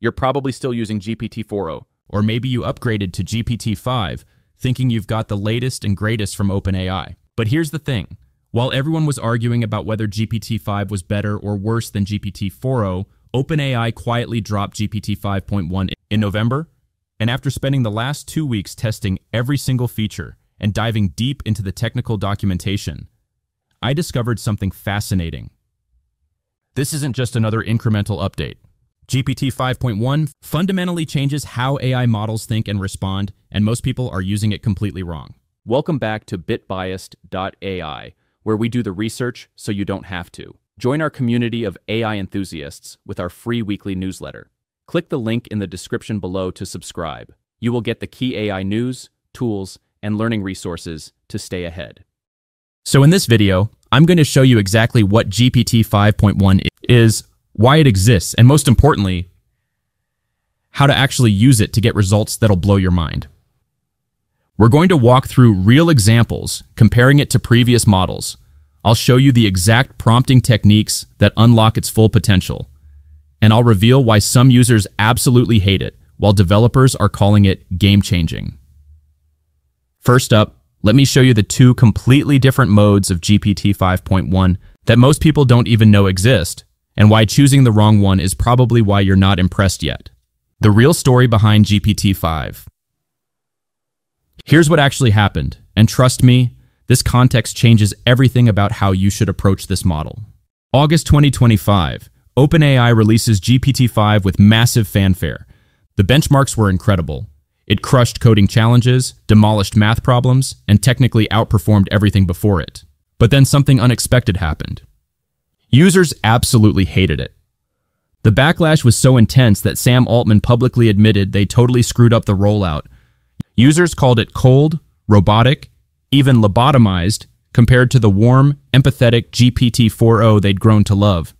you're probably still using GPT-4o. Or maybe you upgraded to GPT-5, thinking you've got the latest and greatest from OpenAI. But here's the thing. While everyone was arguing about whether GPT-5 was better or worse than GPT-4o, OpenAI quietly dropped GPT-5.1 in November, and after spending the last 2 weeks testing every single feature and diving deep into the technical documentation, I discovered something fascinating. This isn't just another incremental update. GPT-5.1 fundamentally changes how AI models think and respond, and most people are using it completely wrong. Welcome back to bitbiased.ai, where we do the research so you don't have to. Join our community of AI enthusiasts with our free weekly newsletter. Click the link in the description below to subscribe. You will get the key AI news, tools, and learning resources to stay ahead. So in this video, I'm going to show you exactly what GPT-5.1 is, why it exists, and most importantly, how to actually use it to get results that'll blow your mind. We're going to walk through real examples, comparing it to previous models. I'll show you the exact prompting techniques that unlock its full potential, and I'll reveal why some users absolutely hate it, while developers are calling it game-changing. First up, let me show you the two completely different modes of GPT-5.1 that most people don't even know exist, and why choosing the wrong one is probably why you're not impressed yet. The real story behind GPT-5. Here's what actually happened, and trust me, this context changes everything about how you should approach this model. August 2025, OpenAI releases GPT-5 with massive fanfare. The benchmarks were incredible. It crushed coding challenges, demolished math problems, and technically outperformed everything before it. But then something unexpected happened. Users absolutely hated it. The backlash was so intense that Sam Altman publicly admitted they totally screwed up the rollout. Users called it cold, robotic, even lobotomized, compared to the warm, empathetic GPT-4o they'd grown to love.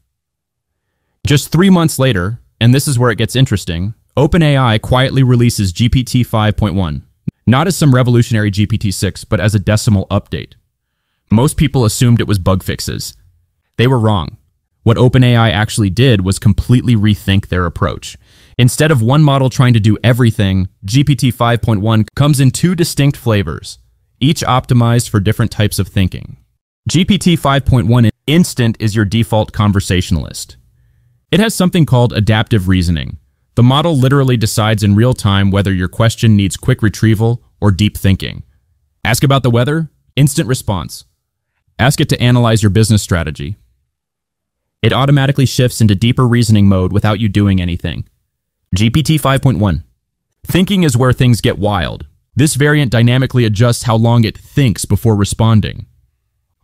Just 3 months later, and this is where it gets interesting, OpenAI quietly releases GPT-5.1, not as some revolutionary GPT-6, but as a decimal update. Most people assumed it was bug fixes. They were wrong. What OpenAI actually did was completely rethink their approach. Instead of one model trying to do everything, GPT-5.1 comes in two distinct flavors, each optimized for different types of thinking. GPT-5.1 Instant is your default conversationalist. It has something called adaptive reasoning. The model literally decides in real time whether your question needs quick retrieval or deep thinking. Ask about the weather? Instant response. Ask it to analyze your business strategy. It automatically shifts into deeper reasoning mode without you doing anything. GPT-5.1. Thinking is where things get wild. This variant dynamically adjusts how long it thinks before responding.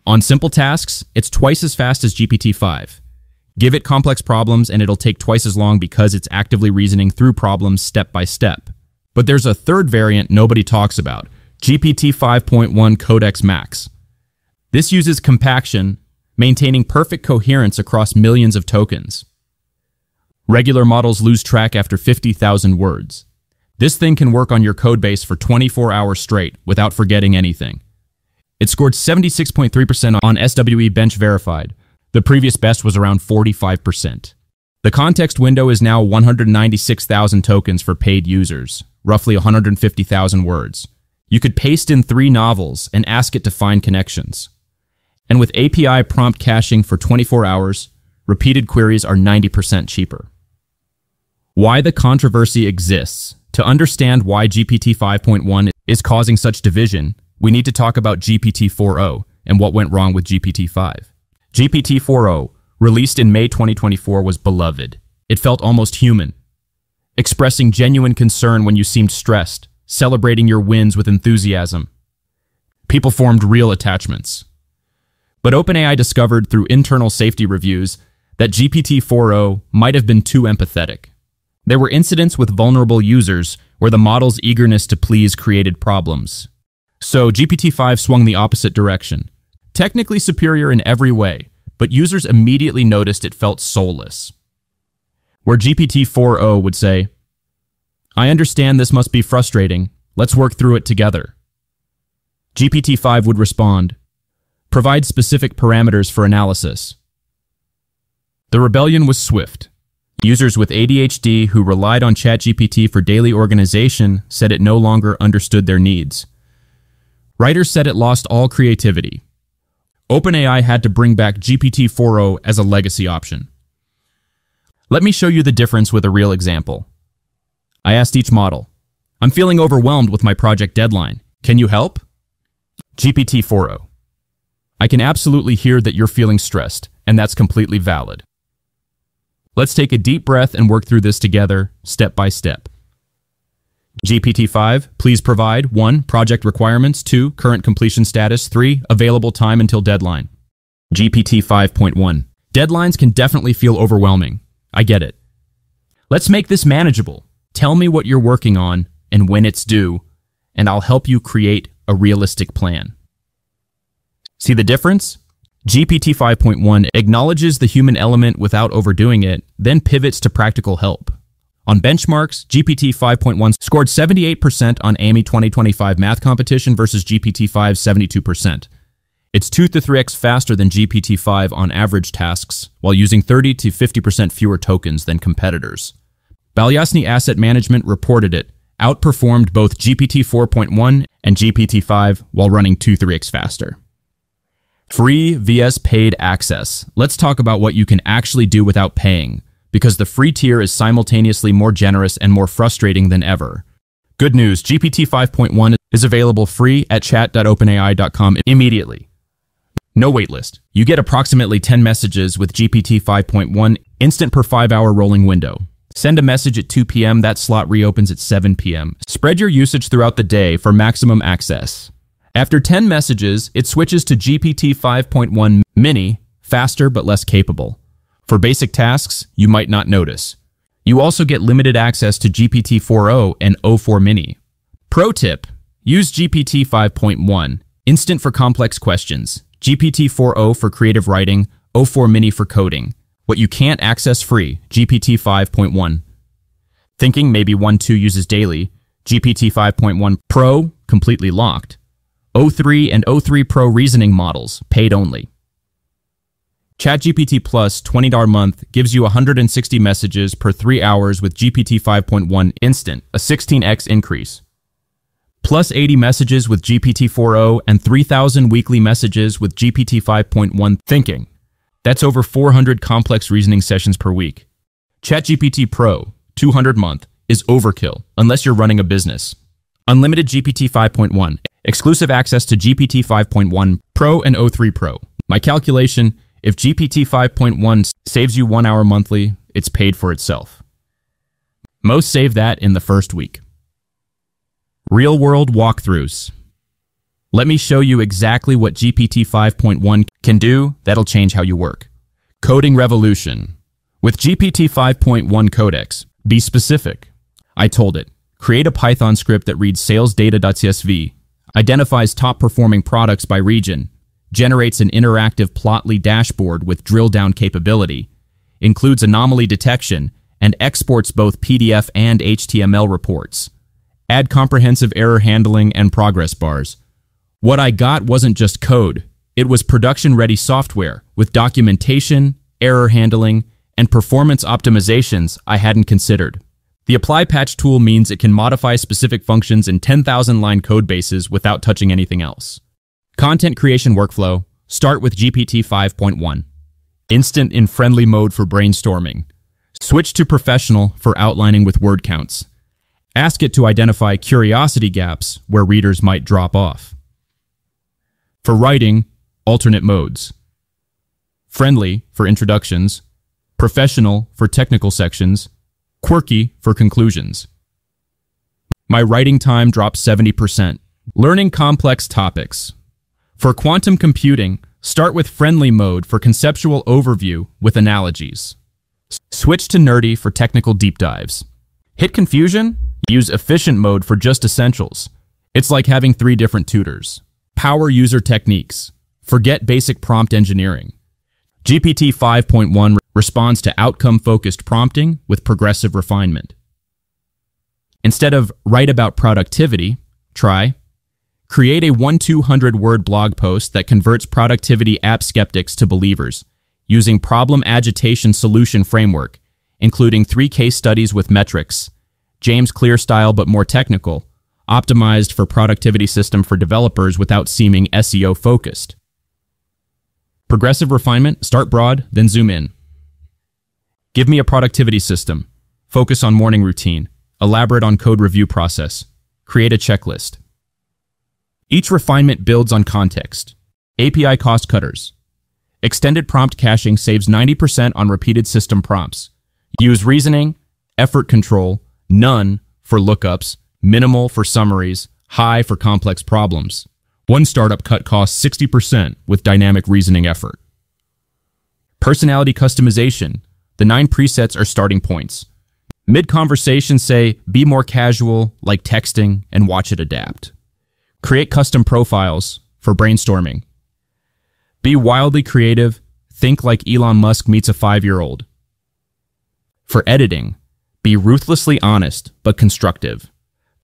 On simple tasks, it's twice as fast as GPT-5. Give it complex problems and it'll take twice as long because it's actively reasoning through problems step by step. But there's a third variant nobody talks about, GPT-5.1 Codex Max. This uses compaction, maintaining perfect coherence across millions of tokens. Regular models lose track after 50,000 words. This thing can work on your codebase for 24 hours straight without forgetting anything. It scored 76.3% on SWE Bench Verified. The previous best was around 45%. The context window is now 196,000 tokens for paid users, roughly 150,000 words. You could paste in 3 novels and ask it to find connections. And with API prompt caching for 24 hours, repeated queries are 90% cheaper. Why the controversy exists. To understand why GPT-5.1 is causing such division, we need to talk about GPT-4o and what went wrong with GPT-5. GPT-4o, released in May 2024, was beloved. It felt almost human, expressing genuine concern when you seemed stressed, celebrating your wins with enthusiasm. People formed real attachments. But OpenAI discovered through internal safety reviews that GPT-4o might have been too empathetic. There were incidents with vulnerable users where the model's eagerness to please created problems. So GPT-5 swung the opposite direction. Technically superior in every way, but users immediately noticed it felt soulless. Where GPT-4o would say, "I understand this must be frustrating. Let's work through it together." GPT-5 would respond, "Provide specific parameters for analysis." The rebellion was swift. Users with ADHD who relied on ChatGPT for daily organization said it no longer understood their needs. Writers said it lost all creativity. OpenAI had to bring back GPT-4o as a legacy option. Let me show you the difference with a real example. I asked each model, "I'm feeling overwhelmed with my project deadline. Can you help?" GPT-4o: "I can absolutely hear that you're feeling stressed, and that's completely valid. Let's take a deep breath and work through this together, step by step." GPT-5: "Please provide 1. Project requirements, 2. Current completion status, 3. Available time until deadline." GPT-5.1: "Deadlines can definitely feel overwhelming. I get it. Let's make this manageable. Tell me what you're working on and when it's due, and I'll help you create a realistic plan." See the difference? GPT-5.1 acknowledges the human element without overdoing it, then pivots to practical help. On benchmarks, GPT-5.1 scored 78% on AMI 2025 math competition versus GPT-5's 72%. It's 2 to 3x faster than GPT-5 on average tasks, while using 30 to 50% fewer tokens than competitors. Balyasni Asset Management reported it outperformed both GPT-4.1 and GPT-5 while running 2 to 3x faster. Free vs. paid access. Let's talk about what you can actually do without paying, because the free tier is simultaneously more generous and more frustrating than ever. Good news, GPT-5.1 is available free at chat.openai.com immediately. No waitlist. You get approximately 10 messages with GPT-5.1 Instant per 5-hour rolling window. Send a message at 2 p.m., that slot reopens at 7 p.m. Spread your usage throughout the day for maximum access. After 10 messages, it switches to GPT-5.1 Mini, faster but less capable. For basic tasks, you might not notice. You also get limited access to GPT-4o and O4 Mini. Pro tip: use GPT-5.1 Instant for complex questions, GPT-4o for creative writing, O4 Mini for coding. What you can't access free, GPT-5.1. Thinking, maybe 1-2 uses daily. GPT-5.1 Pro, completely locked. O3 and O3 Pro reasoning models, paid only. ChatGPT Plus, $20 a month, gives you 160 messages per 3 hours with GPT-5.1 Instant, a 16x increase. Plus 80 messages with GPT-4o and 3,000 weekly messages with GPT-5.1 Thinking. That's over 400 complex reasoning sessions per week. ChatGPT Pro, $200 a month, is overkill unless you're running a business. Unlimited GPT-5.1, exclusive access to GPT-5.1 Pro and O3 Pro. My calculation, if GPT-5.1 saves you 1 hour monthly, it's paid for itself. Most save that in the first week. Real-world walkthroughs. Let me show you exactly what GPT-5.1 can do that'll change how you work. Coding revolution. With GPT-5.1 Codex, be specific. I told it, create a Python script that reads sales data.csv, identifies top-performing products by region, generates an interactive Plotly dashboard with drill-down capability, includes anomaly detection, and exports both PDF and HTML reports. Add comprehensive error handling and progress bars. What I got wasn't just code, it was production-ready software with documentation, error handling, and performance optimizations I hadn't considered. The Apply Patch tool means it can modify specific functions in 10,000-line code bases without touching anything else. Content creation workflow, start with GPT-5.1. Instant in friendly mode for brainstorming. Switch to professional for outlining with word counts. Ask it to identify curiosity gaps where readers might drop off. For writing, alternate modes. Friendly for introductions, professional for technical sections, quirky for conclusions. My writing time dropped 70%. Learning complex topics. For quantum computing, start with friendly mode for conceptual overview with analogies. Switch to nerdy for technical deep dives. Hit confusion? Use efficient mode for just essentials. It's like having 3 different tutors. Power user techniques. Forget basic prompt engineering. GPT-5.1 responds to outcome-focused prompting with progressive refinement. Instead of write about productivity, try create a 1,200-word blog post that converts productivity app skeptics to believers using problem agitation solution framework, including 3 case studies with metrics, James Clear style but more technical, optimized for productivity system for developers without seeming SEO-focused. Progressive refinement, start broad, then zoom in. Give me a productivity system. Focus on morning routine. Elaborate on code review process. Create a checklist. Each refinement builds on context. API cost cutters. Extended prompt caching saves 90% on repeated system prompts. Use reasoning, effort control, none for lookups, minimal for summaries, high for complex problems. One startup cut costs 60% with dynamic reasoning effort. Personality customization. The 9 presets are starting points. Mid-conversation, say, be more casual, like texting, and watch it adapt. Create custom profiles for brainstorming. Be wildly creative. Think like Elon Musk meets a 5-year-old. For editing, be ruthlessly honest but constructive.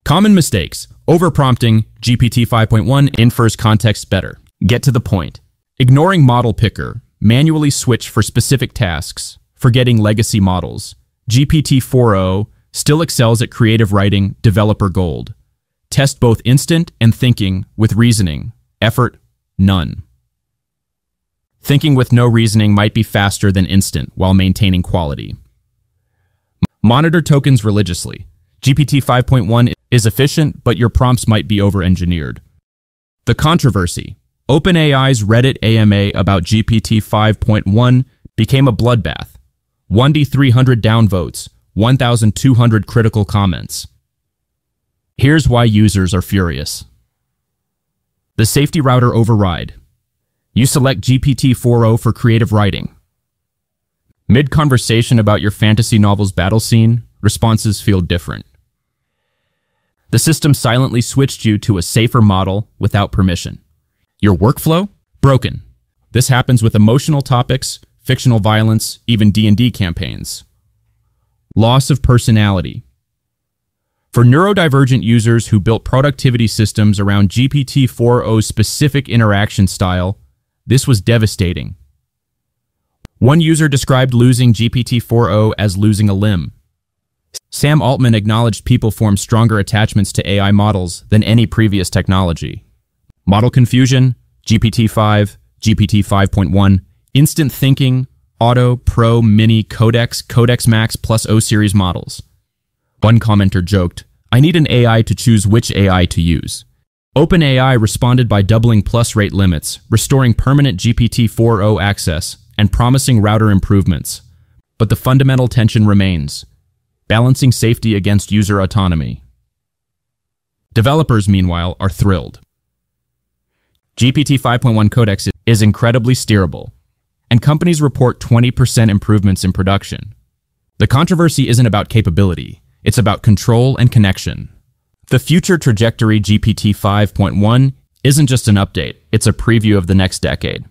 Common mistakes. Overprompting. GPT 5.1 infers context better. Get to the point. Ignoring model picker. Manually switch for specific tasks. Forgetting legacy models. GPT-4o still excels at creative writing, developer gold. Test both instant and thinking with reasoning. Effort, none. Thinking with no reasoning might be faster than instant while maintaining quality. Monitor tokens religiously. GPT 5.1 is efficient, but your prompts might be over-engineered. The controversy. OpenAI's Reddit AMA about GPT 5.1 became a bloodbath. 1,300 downvotes, 1,200 critical comments. Here's why users are furious. The safety router override. You select GPT-4o for creative writing. Mid-conversation about your fantasy novel's battle scene, responses feel different. The system silently switched you to a safer model without permission. Your workflow? Broken. This happens with emotional topics, fictional violence, even D&D campaigns. Loss of personality. For neurodivergent users who built productivity systems around GPT-4o's specific interaction style, this was devastating. One user described losing GPT-4o as losing a limb. Sam Altman acknowledged people form stronger attachments to AI models than any previous technology. Model confusion, GPT-5, GPT-5.1, Instant Thinking, O4, Pro, Mini, Codex, Codex Max, plus O-series models. One commenter joked, "I need an AI to choose which AI to use." OpenAI responded by doubling plus rate limits, restoring permanent GPT-4o access, and promising router improvements. But the fundamental tension remains, balancing safety against user autonomy. Developers, meanwhile, are thrilled. GPT 5.1 Codex is incredibly steerable, and companies report 20% improvements in production. The controversy isn't about capability, it's about control and connection. The future trajectory GPT 5.1 isn't just an update, it's a preview of the next decade.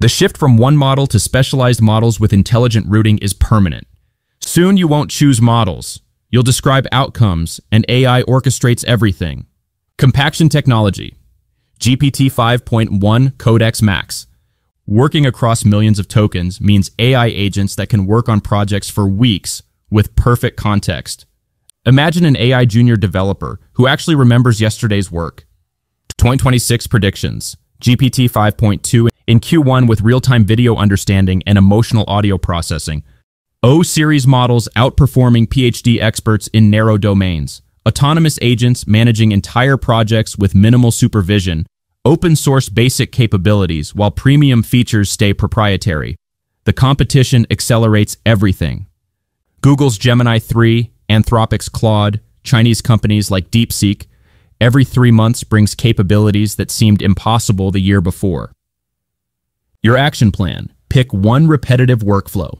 The shift from one model to specialized models with intelligent routing is permanent. Soon you won't choose models, you'll describe outcomes, and AI orchestrates everything. Compaction technology, GPT 5.1 Codex Max. Working across millions of tokens means AI agents that can work on projects for weeks with perfect context. Imagine an AI junior developer who actually remembers yesterday's work. 2026 predictions, GPT 5.2 in Q1 with real-time video understanding and emotional audio processing. O-series models outperforming PhD experts in narrow domains. Autonomous agents managing entire projects with minimal supervision. Open source basic capabilities while premium features stay proprietary. The competition accelerates everything. Google's Gemini 3, Anthropic's Claude, Chinese companies like DeepSeek, every 3 months brings capabilities that seemed impossible the year before. Your action plan. Pick one repetitive workflow.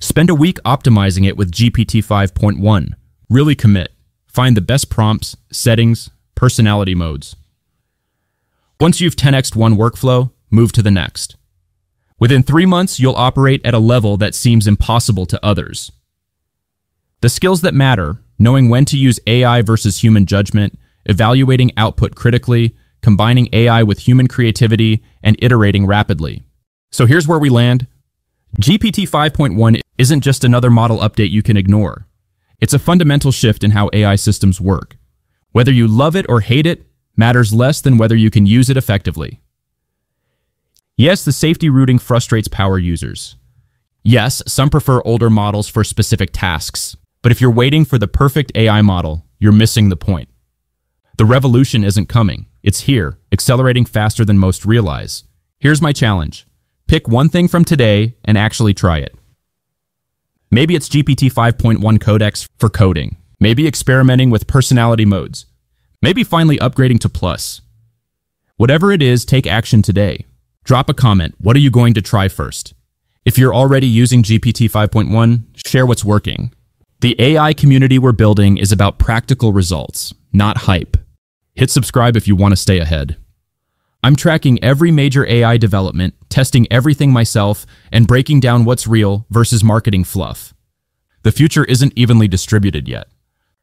Spend a week optimizing it with GPT 5.1. Really commit. Find the best prompts, settings, personality modes. Once you've 10x'd one workflow, move to the next. Within 3 months, you'll operate at a level that seems impossible to others. The skills that matter, knowing when to use AI versus human judgment, evaluating output critically, combining AI with human creativity, and iterating rapidly. So here's where we land. GPT-5.1 isn't just another model update you can ignore. It's a fundamental shift in how AI systems work. Whether you love it or hate it matters less than whether you can use it effectively. Yes, the safety routing frustrates power users. Yes, some prefer older models for specific tasks. But if you're waiting for the perfect AI model, you're missing the point. The revolution isn't coming. It's here, accelerating faster than most realize. Here's my challenge. Pick one thing from today and actually try it. Maybe it's GPT-5.1 Codex for coding. Maybe experimenting with personality modes. Maybe finally upgrading to Plus. Whatever it is, take action today. Drop a comment. What are you going to try first? If you're already using GPT-5.1, share what's working. The AI community we're building is about practical results, not hype. Hit subscribe if you want to stay ahead. I'm tracking every major AI development, testing everything myself, and breaking down what's real versus marketing fluff. The future isn't evenly distributed yet.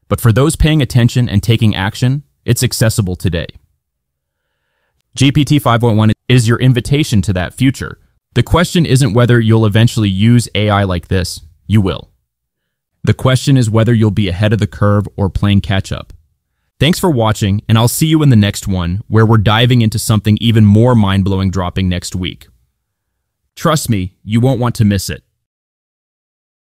But for those paying attention and taking action, it's accessible today. GPT-5.1 is your invitation to that future. The question isn't whether you'll eventually use AI like this. You will. The question is whether you'll be ahead of the curve or playing catch-up. Thanks for watching, and I'll see you in the next one, where we're diving into something even more mind-blowing dropping next week. Trust me, you won't want to miss it.